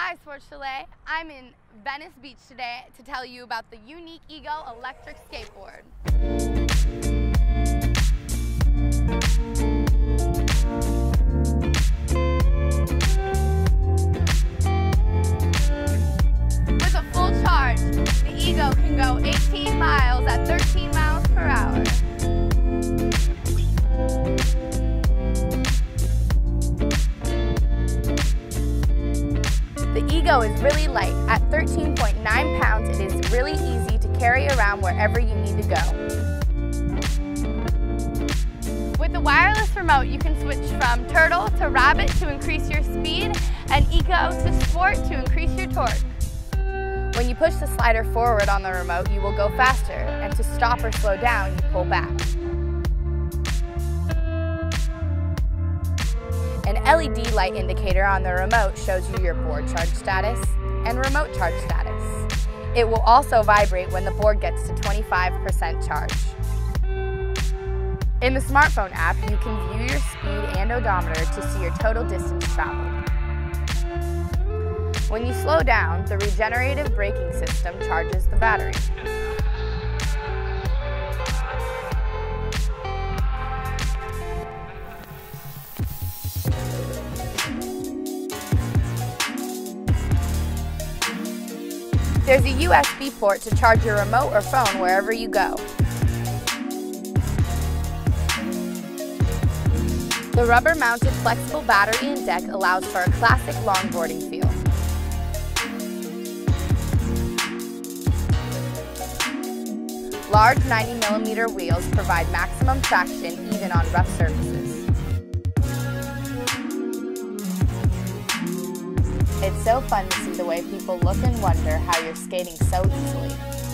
Hi Sports Chalet, I'm in Venice Beach today to tell you about the unique E-GO electric skateboard. With a full charge, the E-GO can go 18 miles at 13 miles per hour. The E-GO is really light. At 13.9 pounds, it is really easy to carry around wherever you need to go. With the wireless remote, you can switch from turtle to rabbit to increase your speed and E-GO to sport to increase your torque. When you push the slider forward on the remote, you will go faster, and to stop or slow down, you pull back. An LED light indicator on the remote shows you your board charge status and remote charge status. It will also vibrate when the board gets to 25% charge. In the smartphone app, you can view your speed and odometer to see your total distance traveled. When you slow down, the regenerative braking system charges the battery. There's a USB port to charge your remote or phone wherever you go. The rubber-mounted flexible battery and deck allows for a classic longboarding feel. Large 90mm wheels provide maximum traction even on rough surfaces. It's so fun to see the way people look and wonder how you're skating so easily.